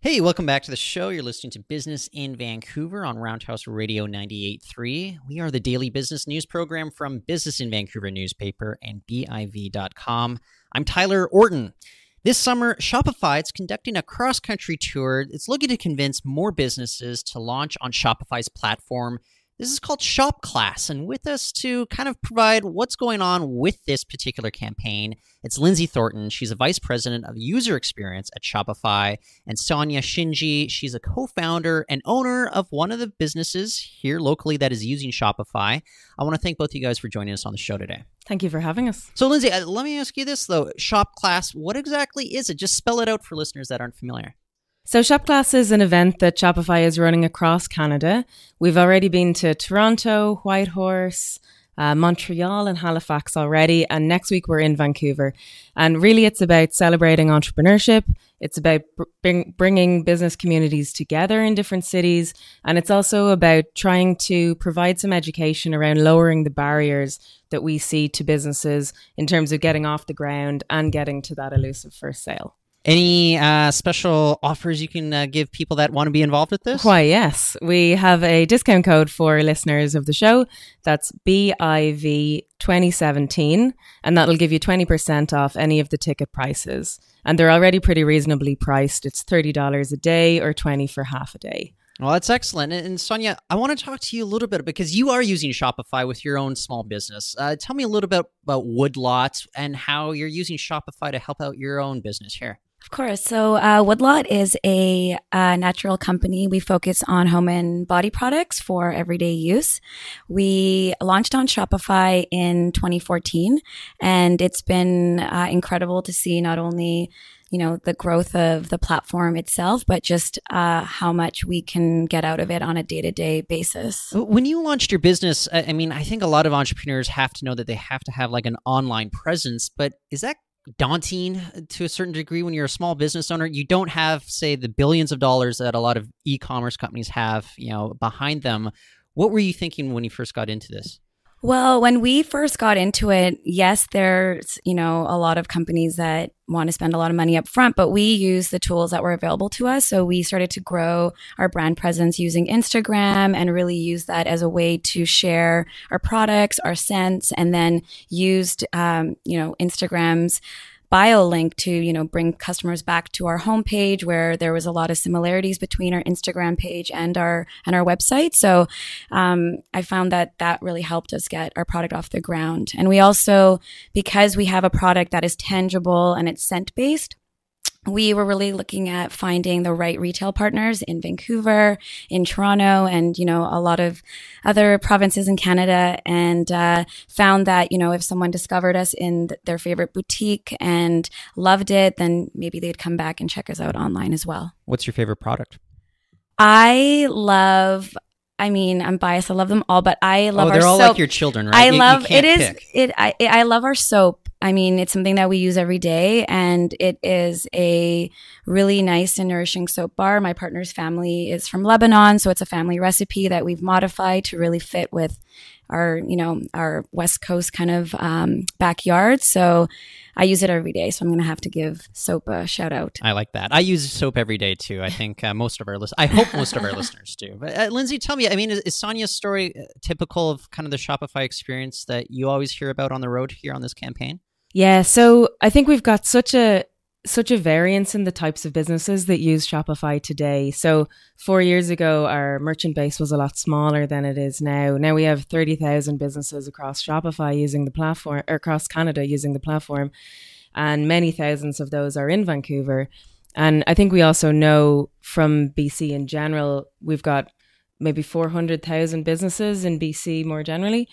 Hey, welcome back to the show. You're listening to Business in Vancouver on Roundhouse Radio 98.3. We are the daily business news program from Business in Vancouver newspaper and BIV.com. I'm Tyler Orton. This summer, Shopify is conducting a cross-country tour. It's looking to convince more businesses to launch on Shopify's platform. This is called Shop Class, and with us to kind of provide what's going on with this particular campaign, it's Lynsey Thornton. She's a vice president of user experience at Shopify, and Sonia Chhinji. She's a co-founder and owner of one of the businesses here locally that is using Shopify. I want to thank both of you guys for joining us on the show today. Thank you for having us. So, Lynsey, let me ask you this, though. Shop Class, what exactly is it? Just spell it out for listeners that aren't familiar. So Shop Class is an event that Shopify is running across Canada. We've already been to Toronto, Whitehorse, Montreal and Halifax already. And next week we're in Vancouver. And really it's about celebrating entrepreneurship. It's about bringing business communities together in different cities. And it's also about trying to provide some education around lowering the barriers that we see to businesses in terms of getting off the ground and getting to that elusive first sale. Any special offers you can give people that want to be involved with this? Why, yes. We have a discount code for listeners of the show. That's BIV 2017. And that'll give you 20% off any of the ticket prices. And they're already pretty reasonably priced. It's $30 a day or $20 for half a day. Well, that's excellent. And Sonia, I want to talk to you a little bit because you are using Shopify with your own small business. Tell me a little bit about Woodlot and how you're using Shopify to help out your own business here. Of course. So Woodlot is a natural company. We focus on home and body products for everyday use. We launched on Shopify in 2014, and it's been incredible to see not only the growth of the platform itself, but just how much we can get out of it on a day-to-day basis. When you launched your business, I mean, I think a lot of entrepreneurs have to know that they have to have like an online presence, but is that daunting to a certain degree when you're a small business owner? You don't have, say, the billions of dollars that a lot of e-commerce companies have, behind them. What were you thinking when you first got into this? Well, when we first got into it, yes, there's, a lot of companies that want to spend a lot of money up front, but we used the tools that were available to us. So we started to grow our brand presence using Instagram and really use that as a way to share our products, our scents, and then used, Instagram's bio link to, bring customers back to our homepage, where there was a lot of similarities between our Instagram page and our website. So I found that really helped us get our product off the ground. And we also, because we have a product that is tangible and it's scent-based, we were really looking at finding the right retail partners in Vancouver, in Toronto, and, a lot of other provinces in Canada, and found that, if someone discovered us in their favorite boutique and loved it, then maybe they'd come back and check us out online as well. What's your favorite product? I'm biased. I love them all, but I love our soap. Oh, they're all like your children, right? I love our soap. I mean, it's something that we use every day, and it is a really nice and nourishing soap bar. My partner's family is from Lebanon, so it's a family recipe that we've modified to really fit with our, our West Coast kind of backyard. So I use it every day. So I'm going to have to give soap a shout out. I like that. I use soap every day too. I think I hope most of our listeners do. But Lynsey, tell me, is Sonia's story typical of kind of the Shopify experience that you always hear about on the road here on this campaign? Yeah. So I think we've got such a variance in the types of businesses that use Shopify today. So 4 years ago, our merchant base was a lot smaller than it is now. Now we have 30,000 businesses across Shopify using the platform, or across Canada using the platform. And many thousands of those are in Vancouver. And I think we also know from BC in general, we've got maybe 400,000 businesses in BC more generally.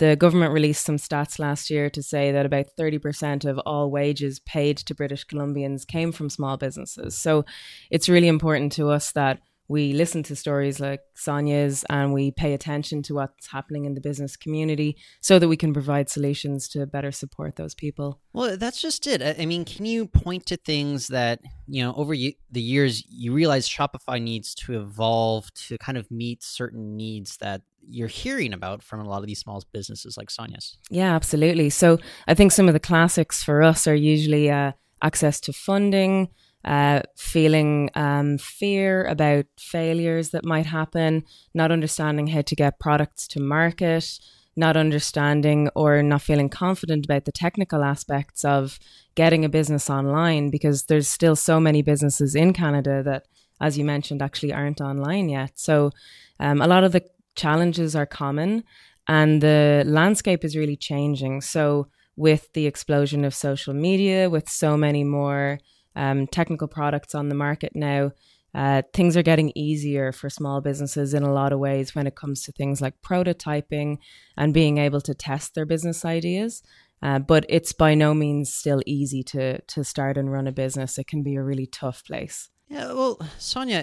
The government released some stats last year to say that about 30% of all wages paid to British Columbians came from small businesses. So it's really important to us that we listen to stories like Sonia's and we pay attention to what's happening in the business community so that we can provide solutions to better support those people. Well, that's just it. I mean, can you point to things that, over the years, you realize Shopify needs to evolve to kind of meet certain needs that you're hearing about from a lot of these small businesses like Sonia's? Yeah, absolutely. So I think some of the classics for us are usually access to funding, feeling fear about failures that might happen, not understanding how to get products to market, not understanding or not feeling confident about the technical aspects of getting a business online, because there's still so many businesses in Canada that, as you mentioned, actually aren't online yet. So a lot of the challenges are common, and the landscape is really changing. So with the explosion of social media, with so many more technical products on the market now, things are getting easier for small businesses in a lot of ways when it comes to things like prototyping and being able to test their business ideas. But it's by no means still easy to start and run a business. It can be a really tough place. Yeah, well, Sonia,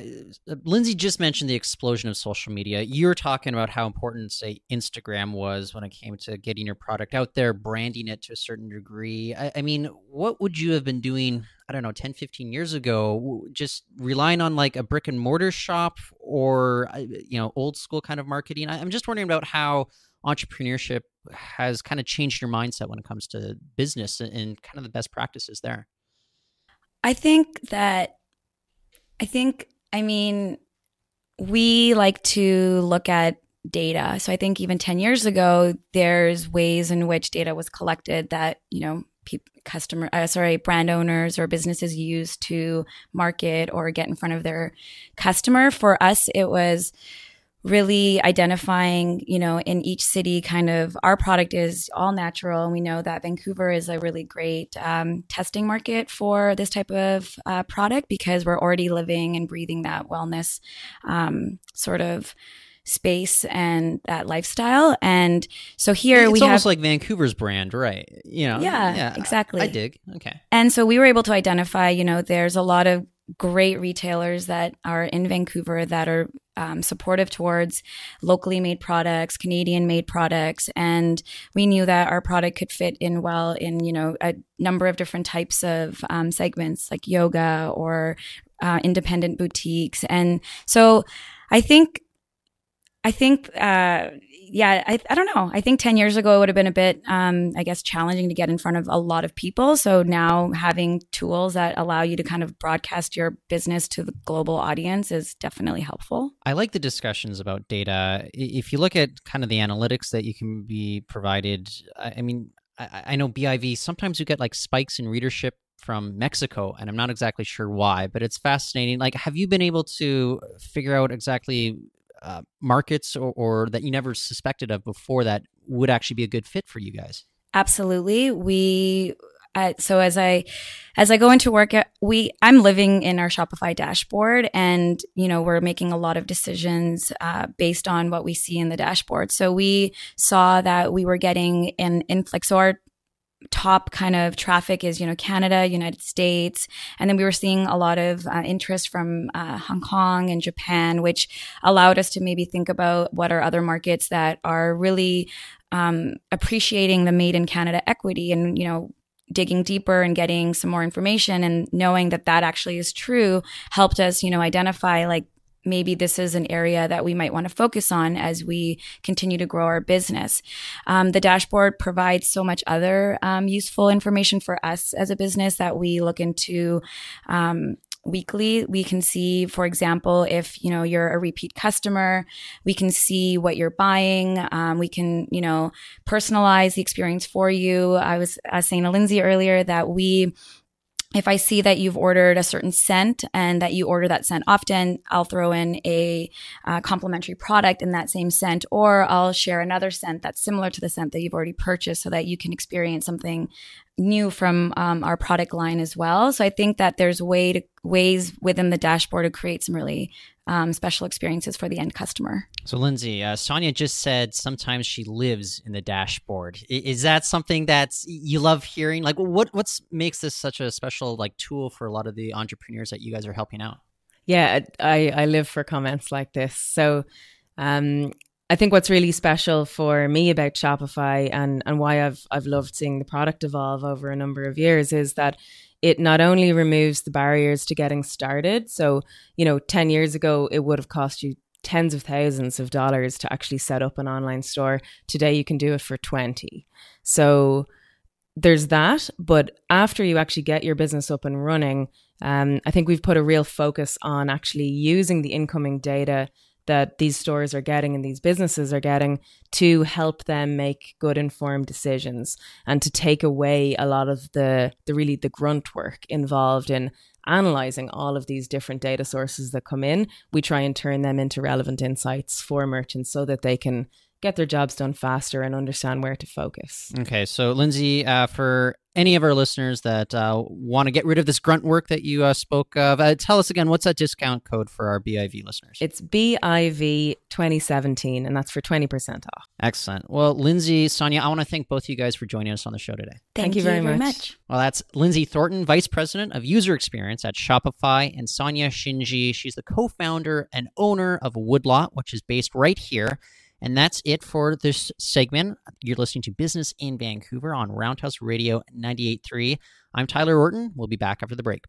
Lynsey just mentioned the explosion of social media. You're talking about how important, say, Instagram was when it came to getting your product out there, branding it to a certain degree. I mean, what would you have been doing, I don't know, 10, 15 years ago, just relying on like a brick and mortar shop or, you know, old school kind of marketing? I'm just wondering about how entrepreneurship has kind of changed your mindset when it comes to business and kind of the best practices there. I mean, we like to look at data. So I think even 10 years ago, there's ways in which data was collected that, you know, brand owners or businesses used to market or get in front of their customer. For us, it was really identifying, you know, in each city, kind of our product is all natural. And we know that Vancouver is a really great testing market for this type of product, because we're already living and breathing that wellness sort of space and that lifestyle. And so here it's almost like Vancouver's brand, right? You know, yeah, exactly. I dig. Okay. And so we were able to identify, you know, there's a lot of great retailers that are in Vancouver that are supportive towards locally made products, Canadian made products. And we knew that our product could fit in well in, you know, a number of different types of segments like yoga or independent boutiques. And so I don't know. I think 10 years ago, it would have been a bit, challenging to get in front of a lot of people. So now having tools that allow you to kind of broadcast your business to the global audience is definitely helpful. I like the discussions about data. If you look at kind of the analytics that you can be provided, I mean, I know BIV, sometimes you get like spikes in readership from Mexico, and I'm not exactly sure why, but it's fascinating. Like, have you been able to figure out exactly markets or that you never suspected of before that would actually be a good fit for you guys? Absolutely. So as I go into work, I'm living in our Shopify dashboard, and, you know, we're making a lot of decisions based on what we see in the dashboard. So we saw that we were getting an influx, so our top kind of traffic is, you know, Canada, United States. And then we were seeing a lot of interest from Hong Kong and Japan, which allowed us to maybe think about what are other markets that are really appreciating the Made in Canada equity, and, you know, digging deeper and getting some more information and knowing that that actually is true helped us, you know, identify like maybe this is an area that we might want to focus on as we continue to grow our business. The dashboard provides so much other useful information for us as a business that we look into weekly. We can see, for example, if, you know, you're a repeat customer, we can see what you're buying. We can, you know, personalize the experience for you. I was saying to Lynsey earlier that if I see that you've ordered a certain scent and that you order that scent often, I'll throw in a complimentary product in that same scent, or I'll share another scent that's similar to the scent that you've already purchased so that you can experience something new from our product line as well. So I think that there's ways within the dashboard to create some really special experiences for the end customer. So Lynsey, Sonia just said sometimes she lives in the dashboard. Is that something that you love hearing? Like, what makes this such a special like tool for a lot of the entrepreneurs that you guys are helping out? Yeah, I live for comments like this. So I think what's really special for me about Shopify and why I've loved seeing the product evolve over a number of years is that it not only removes the barriers to getting started. So, you know, 10 years ago, it would have cost you tens of thousands of dollars to actually set up an online store. Today, you can do it for 20. So there's that. But after you actually get your business up and running, I think we've put a real focus on actually using the incoming data that these stores are getting and these businesses are getting to help them make good informed decisions and to take away a lot of the grunt work involved in analyzing all of these different data sources that come in. We try and turn them into relevant insights for merchants so that they can get their jobs done faster and understand where to focus. Okay, so Lynsey, for any of our listeners that want to get rid of this grunt work that you spoke of, tell us again, what's that discount code for our BIV listeners? It's BIV 2017, and that's for 20% off. Excellent. Well, Lynsey, Sonia, I want to thank both of you guys for joining us on the show today. Thank you very much. Well, that's Lynsey Thornton, Vice President of User Experience at Shopify, and Sonia Chhinji. She's the co-founder and owner of Woodlot, which is based right here. And that's it for this segment. You're listening to Business in Vancouver on Roundhouse Radio 98.3. I'm Tyler Orton. We'll be back after the break.